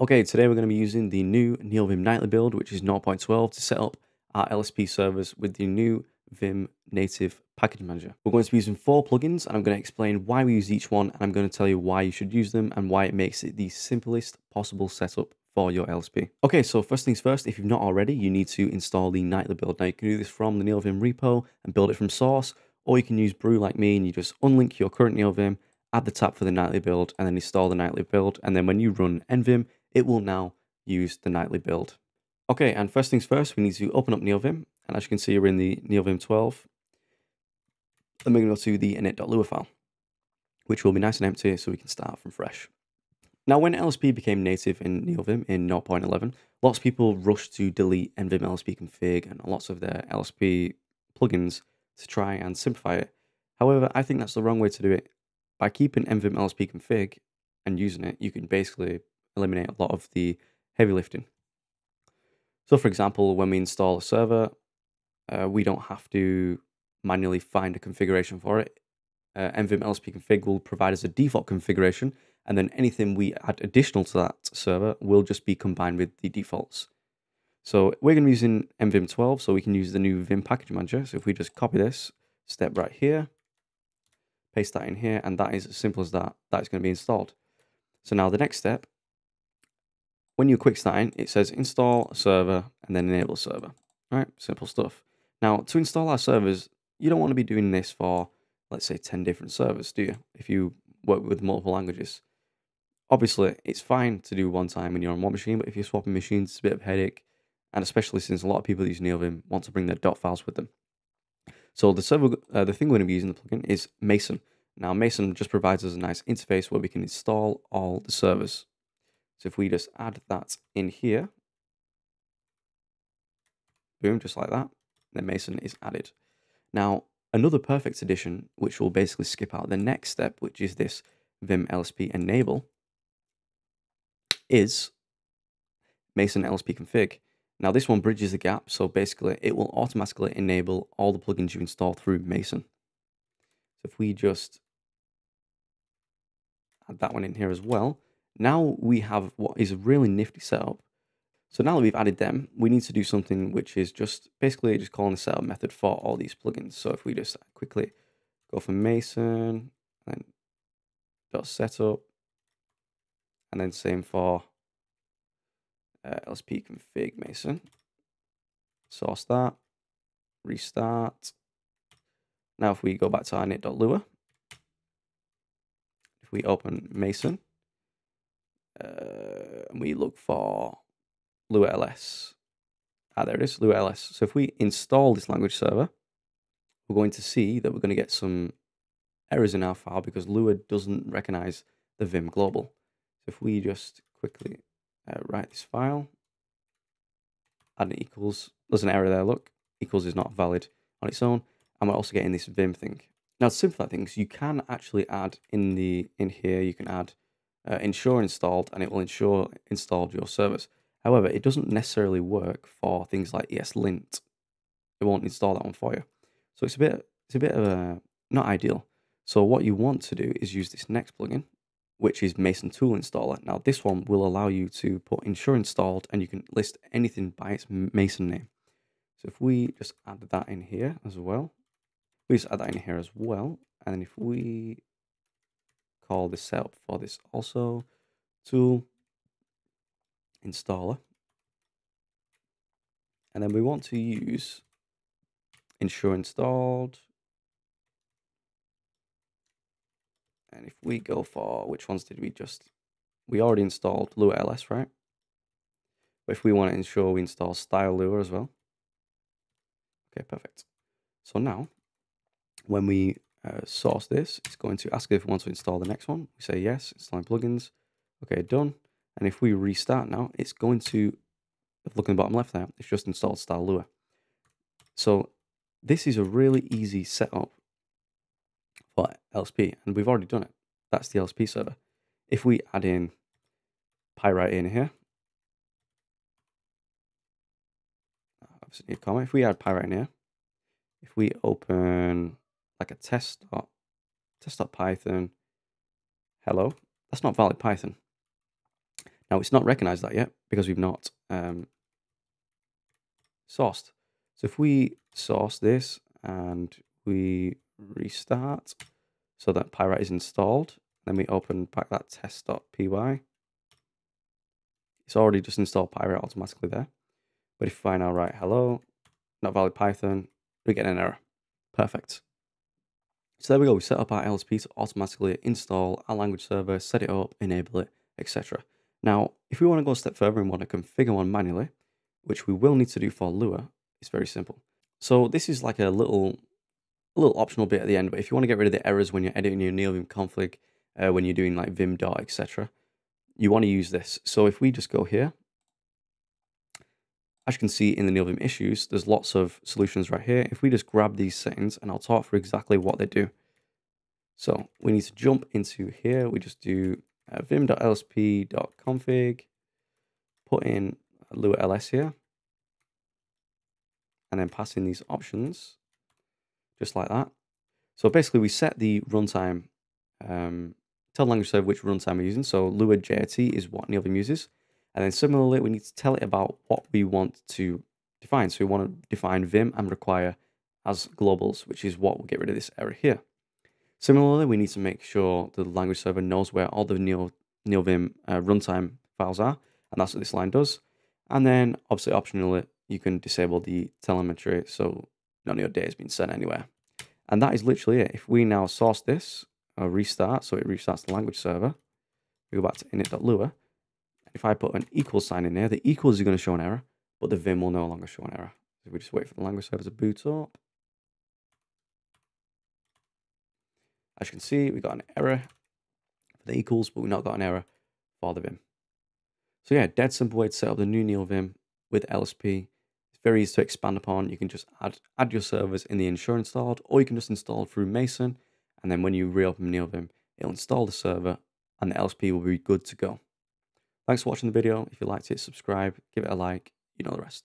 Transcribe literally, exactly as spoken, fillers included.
Okay, today we're going to be using the new Neovim nightly build, which is zero point twelve, to set up our L S P servers with the new Vim Native Package Manager. We're going to be using four plugins, and I'm going to explain why we use each one, and I'm going to tell you why you should use them and why it makes it the simplest possible setup for your L S P. Okay, so first things first, if you've not already, you need to install the nightly build. Now, you can do this from the Neovim repo and build it from source, or you can use brew like me, and you just unlink your current Neovim, add the tab for the nightly build, and then install the nightly build, and then when you run nvim, it will now use the nightly build. Okay, and first things first, we need to open up Neovim, and as you can see, we're in the Neovim twelve. Then we're going to go to the init.lua file, which will be nice and empty, so we can start from fresh. Now, when L S P became native in Neovim in zero point eleven, lots of people rushed to delete nvim-lsp config and lots of their L S P plugins to try and simplify it. However, I think that's the wrong way to do it. By keeping nvim-lsp config and using it, you can basically eliminate a lot of the heavy lifting. So for example, when we install a server, uh, we don't have to manually find a configuration for it. Uh, nvim-lsp config will provide us a default configuration, and then anything we add additional to that server will just be combined with the defaults. So we're going to be using nvim twelve, so we can use the new Vim Package Manager. So if we just copy this step right here, paste that in here, and that is as simple as that. That is going to be installed. So now the next step, when you quick start in, it says install server and then enable server. All right, simple stuff. Now, to install our servers, you don't want to be doing this for, let's say, ten different servers, do you? If you work with multiple languages. Obviously, it's fine to do one time when you're on one machine, but if you're swapping machines, it's a bit of a headache, and especially since a lot of people that use Neovim want to bring their dot files with them. So the server, uh, the thing we're going to be using the plugin is Mason. Now, Mason just provides us a nice interface where we can install all the servers. So if we just add that in here, boom, just like that, then Mason is added. Now, another perfect addition, which will basically skip out the next step, which is this vim.lsp enable, is Mason L S P config. Now, this one bridges the gap, so basically it will automatically enable all the plugins you install through Mason. So if we just add that one in here as well, now we have what is a really nifty setup. So now that we've added them, we need to do something which is just basically just calling a setup method for all these plugins. So if we just quickly go for Mason and dot setup, and then same for Uh, L S P config Mason, source that, restart. Now if we go back to our init.lua, if we open Mason, uh, and we look for Lua L S, ah there it is, Lua L S. So if we install this language server, we're going to see that we're going to get some errors in our file because Lua doesn't recognize the Vim global. So if we just quickly Uh, write this file, add an equals, there's an error there, look, equals is not valid on its own, and we're also getting this vim thing. Now to simplify things, you can actually add in the in here, you can add uh, ensure installed, and it will ensure installed your servers. However, it doesn't necessarily work for things like ESLint. It won't install that one for you. So it's a bit, it's a bit of a, not ideal. So what you want to do is use this next plugin, which is Mason Tool installer. Now this one will allow you to put ensure installed, and you can list anything by its Mason name. So if we just add that in here as well, we just add that in here as well. And then if we call this setup for this also, tool installer, and then we want to use ensure installed. And if we go for, which ones did we just, we already installed Lua L S, right? But if we want to ensure we install Stylua as well. Okay, perfect. So now, when we uh, source this, it's going to ask if we want to install the next one. We say yes, installing plugins. Okay, done. And if we restart now, it's going to, look in the bottom left there, it's just installed Stylua. So this is a really easy setup for L S P, and we've already done it. That's the L S P server. If we add in Pyright in here, obviously need a comma. If we add Pyright in here, if we open like a test dot test dot Python, hello, that's not valid Python. Now it's not recognized that yet because we've not um, sourced. So if we source this and we restart so that Pyright is installed, then we open back that test.py. It's already just installed Pyright automatically there. But if I now write hello, not valid Python, we get an error. Perfect. So there we go. We set up our L S P to automatically install our language server, set it up, enable it, et cetera. Now, if we want to go a step further and want to configure one manually, which we will need to do for Lua, it's very simple. So this is like a little, a little optional bit at the end, but if you want to get rid of the errors when you're editing your Neovim config, uh, when you're doing like vim dot, et cetera, you want to use this. So if we just go here, as you can see in the Neovim issues, there's lots of solutions right here. If we just grab these settings, and I'll talk through exactly what they do. So we need to jump into here. We just do uh, vim.lsp.config, put in Lua L S here, and then pass in these options, just like that. So basically we set the runtime, um, tell the language server which runtime we're using. So Lua J I T is what Neovim uses. And then similarly, we need to tell it about what we want to define. So we want to define Vim and require as globals, which is what will get rid of this error here. Similarly, we need to make sure the language server knows where all the Neo, Neovim uh, runtime files are. And that's what this line does. And then obviously optionally, you can disable the telemetry so none of your data has been sent anywhere. And that is literally it. If we now source this or restart, so it restarts the language server, we go back to init.lua. If I put an equal sign in there, the equals are going to show an error, but the Vim will no longer show an error. So we just wait for the language server to boot up. As you can see, we got an error for the equals, but we've not got an error for the Vim. So yeah, dead simple way to set up the new Neovim with L S P. It's very easy to expand upon. You can just add, add your servers in the initial installed, or you can just install through Mason. And then when you reopen Neovim, it'll install the server and the L S P will be good to go. Thanks for watching the video. If you liked it, subscribe, give it a like, you know the rest.